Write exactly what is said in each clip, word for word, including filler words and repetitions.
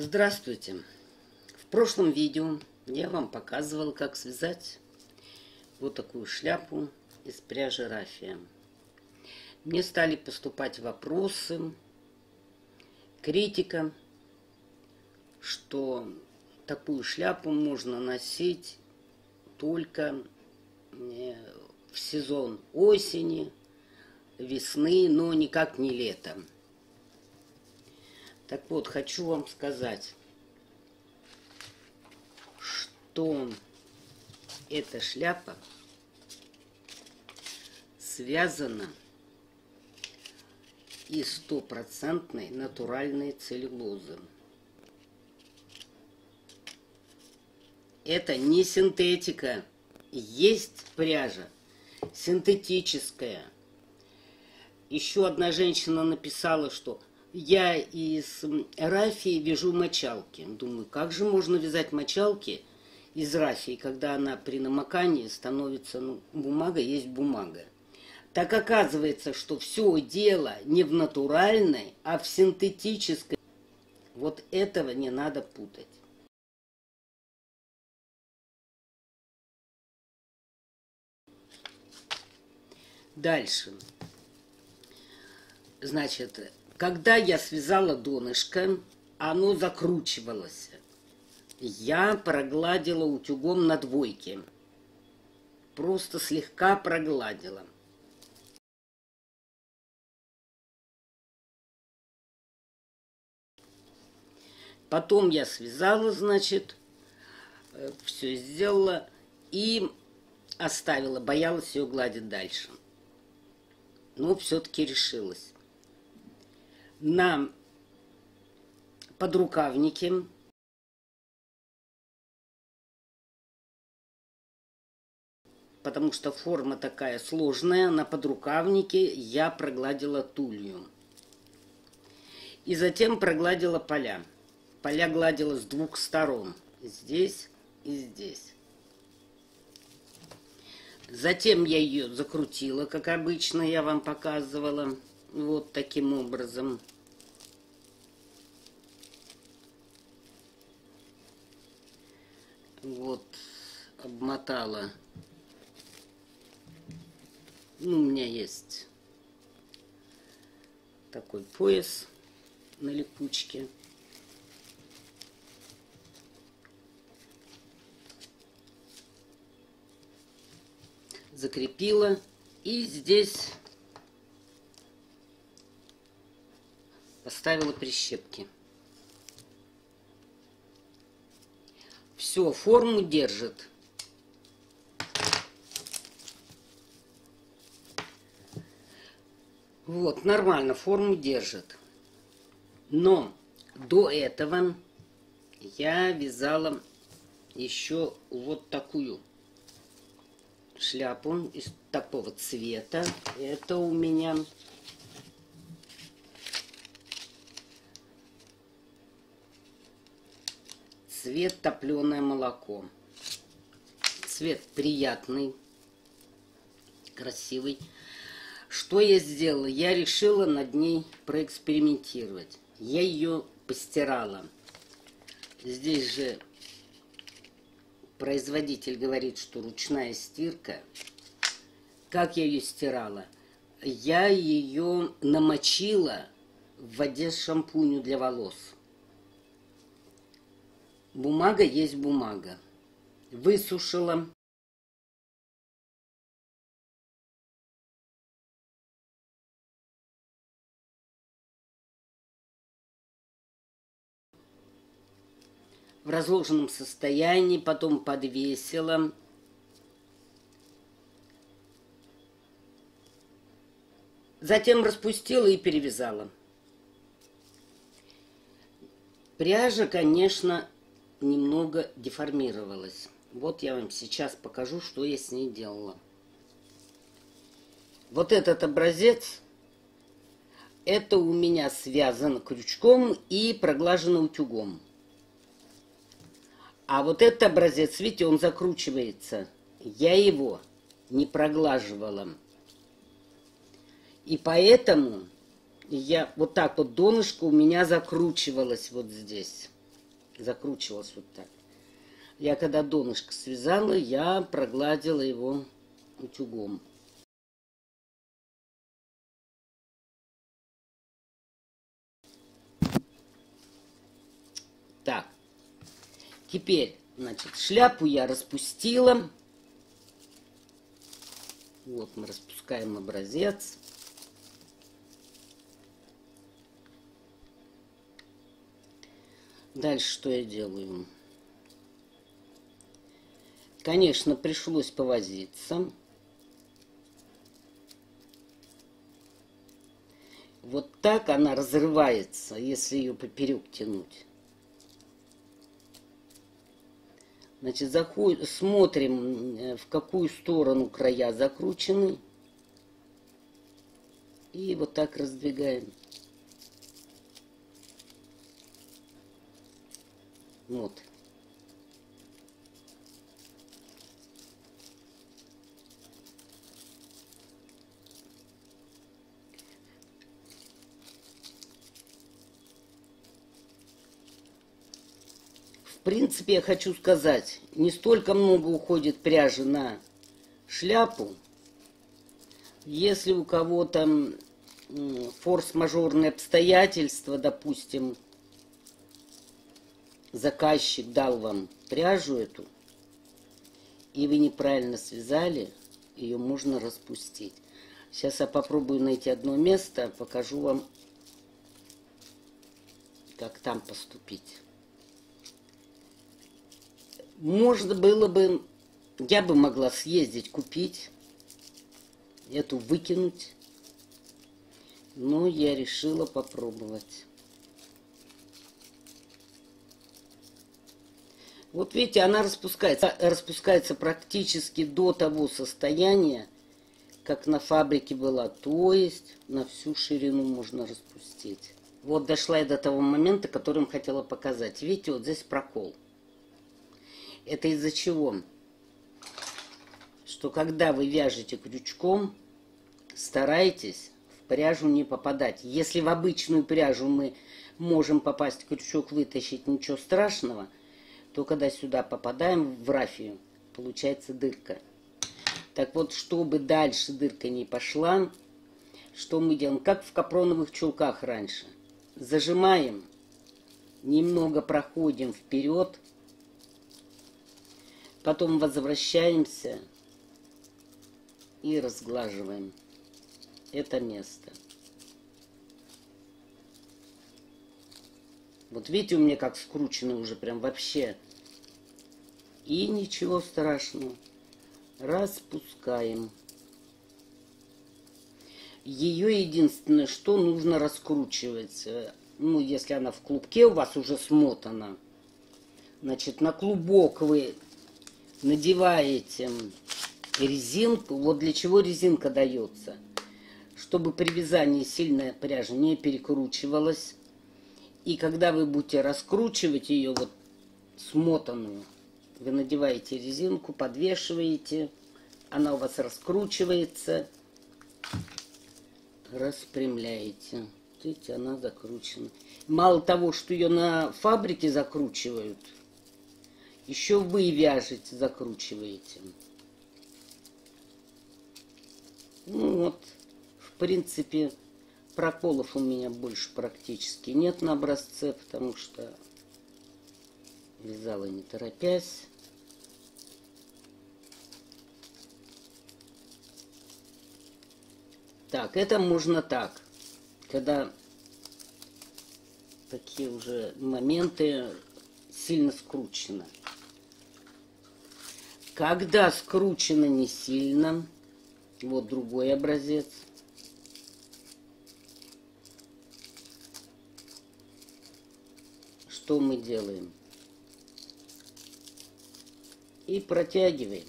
Здравствуйте! В прошлом видео я вам показывала, как связать вот такую шляпу из пряжи раффия. Мне стали поступать вопросы, критика, что такую шляпу можно носить только в сезон осени, весны, но никак не летом. Так вот, хочу вам сказать, что эта шляпа связана из стопроцентной натуральной целлюлозы. Это не синтетика. Есть пряжа синтетическая. Еще одна женщина написала, что я из раффии вяжу мочалки. Думаю, как же можно вязать мочалки из раффии, когда она при намокании становится, ну, бумага есть бумага. Так оказывается, что все дело не в натуральной, а в синтетической. Вот этого не надо путать. Дальше. Значит, когда я связала донышко, оно закручивалось. Я прогладила утюгом на двойке. Просто слегка прогладила. Потом я связала, значит, все сделала и оставила. Боялась ее гладить дальше. Но все-таки решилась. На подрукавнике потому что форма такая сложная, на подрукавнике я прогладила тулью и затем прогладила поля поля гладила с двух сторон, здесь и здесь. Затем я ее закрутила, как обычно я вам показывала, вот таким образом. Вот, обмотала. Ну, у меня есть такой пояс на липучке. Закрепила. И здесь поставила прищепки. Все, форму держит. Вот, нормально форму держит. Но до этого я вязала еще вот такую шляпу из такого цвета. Это у меня... цвет топленое молоко. Цвет приятный, красивый. Что я сделала? Я решила над ней проэкспериментировать. Я ее постирала. Здесь же производитель говорит, что ручная стирка. Как я ее стирала? Я ее намочила в воде с шампунем для волос. Бумага есть бумага. Высушила. В разложенном состоянии, потом подвесила. Затем распустила и перевязала. Пряжа, конечно, немного деформировалась. Вот я вам сейчас покажу, что я с ней делала. Вот этот образец, это у меня связано крючком и проглажено утюгом. А вот этот образец, видите, он закручивается. Я его не проглаживала. И поэтому я вот так вот донышко у меня закручивалось вот здесь. закручивалось вот так. Я когда донышко связала, я прогладила его утюгом. Так, теперь, значит, шляпу я распустила. Вот мы распускаем образец. Дальше что я делаю? Конечно, пришлось повозиться. Вот так она разрывается, если ее поперек тянуть. Значит, заходим, смотрим, в какую сторону края закручены. И вот так раздвигаем. Вот. В принципе, я хочу сказать, не столько много уходит пряжи на шляпу. Если у кого-то форс-мажорные обстоятельства, допустим, заказчик дал вам пряжу эту, и вы неправильно связали, ее можно распустить. Сейчас я попробую найти одно место, покажу вам, как там поступить. Можно было бы, я бы могла съездить, купить, эту выкинуть, но я решила попробовать. Вот видите, она распускается, распускается практически до того состояния, как на фабрике была, то есть на всю ширину можно распустить. Вот дошла я до того момента, которым хотела показать. Видите, вот здесь прокол. Это из-за чего? Что когда вы вяжете крючком, старайтесь в пряжу не попадать. Если в обычную пряжу мы можем попасть, крючок вытащить, ничего страшного, то когда сюда попадаем, в раффию, получается дырка. Так вот, чтобы дальше дырка не пошла, что мы делаем? Как в капроновых чулках раньше. Зажимаем, немного проходим вперед, потом возвращаемся и разглаживаем это место. Вот видите, у меня как скручено уже прям вообще. И ничего страшного. Распускаем. Ее единственное, что нужно раскручивать. Ну, если она в клубке у вас уже смотана. Значит, на клубок вы надеваете резинку. Вот для чего резинка дается. Чтобы при вязании сильная пряжа не перекручивалась. И когда вы будете раскручивать ее, вот смотанную, вы надеваете резинку, подвешиваете. Она у вас раскручивается. Распрямляете. Видите, она закручена. Мало того, что ее на фабрике закручивают, еще вы вяжете, закручиваете. Ну вот, в принципе, проколов у меня больше практически нет на образце, потому что вязала не торопясь. Так, это можно так. Когда такие уже моменты сильно скручены. Когда скручено не сильно, вот другой образец. Что мы делаем? И протягиваем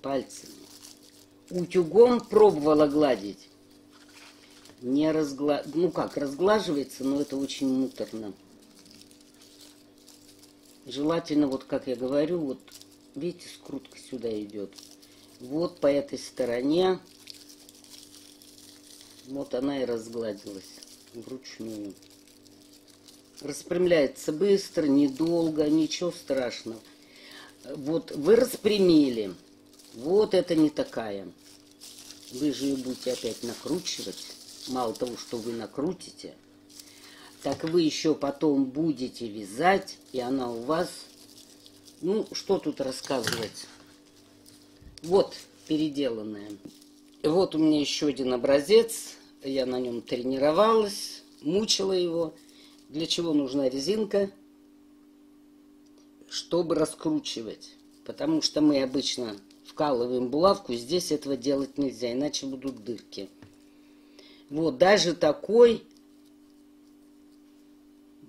пальцами. Утюгом пробовала гладить. Не разгла... Ну как, разглаживается, но это очень муторно. Желательно, вот как я говорю, вот видите, скрутка сюда идет. Вот по этой стороне. Вот она и разгладилась вручную. Распрямляется быстро, недолго, ничего страшного. Вот вы распрямили. Вот это не такая. Вы же ее будете опять накручивать. Мало того, что вы накрутите, так вы еще потом будете вязать, и она у вас... Ну, что тут рассказывать? Вот переделанная. Вот у меня еще один образец. Я на нем тренировалась, мучила его. Для чего нужна резинка? Чтобы раскручивать. Потому что мы обычно вкалываем булавку. Здесь этого делать нельзя, иначе будут дырки. Вот даже такой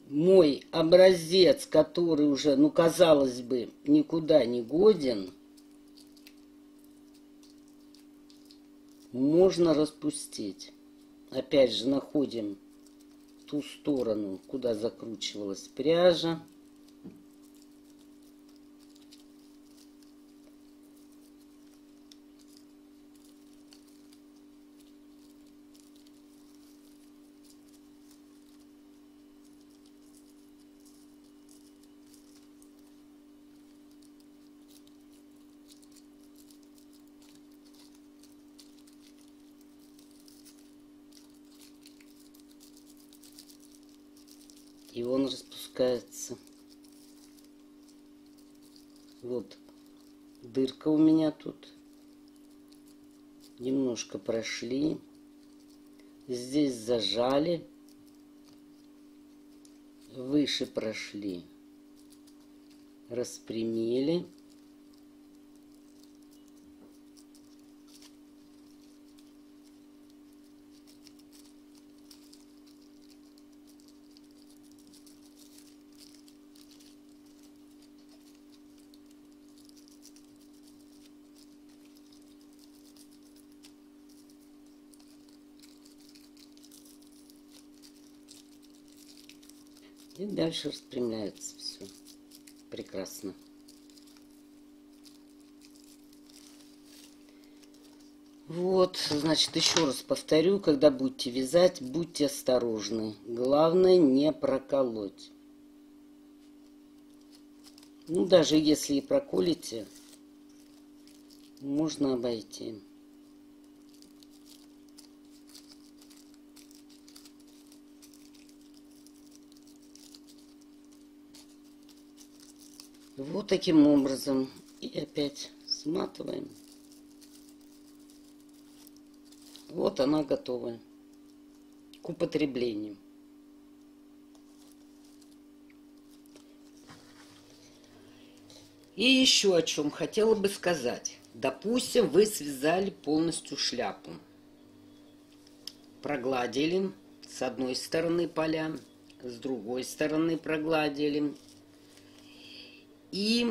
мой образец, который уже, ну, казалось бы, никуда не годен, можно распустить. Опять же, находим ту сторону, куда закручивалась пряжа. И он распускается. Вот дырка у меня тут. Немножко прошли. Здесь зажали. Выше прошли. Распрямили. И дальше распрямляется все. Прекрасно. Вот, значит, еще раз повторю, когда будете вязать, будьте осторожны. Главное не проколоть. Ну, даже если и проколите, можно обойти. Вот таким образом. И опять сматываем. Вот она готова к употреблению. И еще о чем хотела бы сказать. Допустим, вы связали полностью шляпу. Прогладили с одной стороны поля, с другой стороны прогладили. И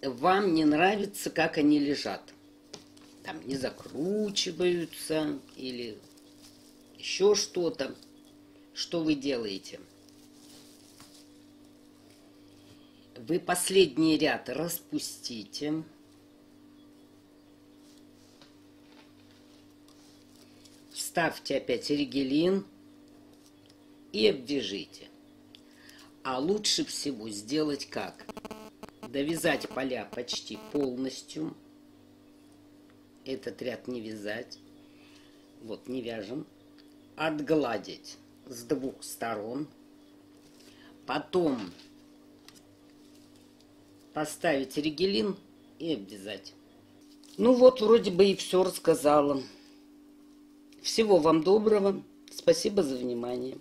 вам не нравится, как они лежат. Там не закручиваются или еще что-то. Что вы делаете? Вы последний ряд распустите. Вставьте опять ригелин и обвяжите. А лучше всего сделать как? Довязать поля почти полностью. Этот ряд не вязать. Вот, не вяжем. Отгладить с двух сторон. Потом поставить ригелин и обвязать. Ну вот, вроде бы и все рассказала. Всего вам доброго. Спасибо за внимание.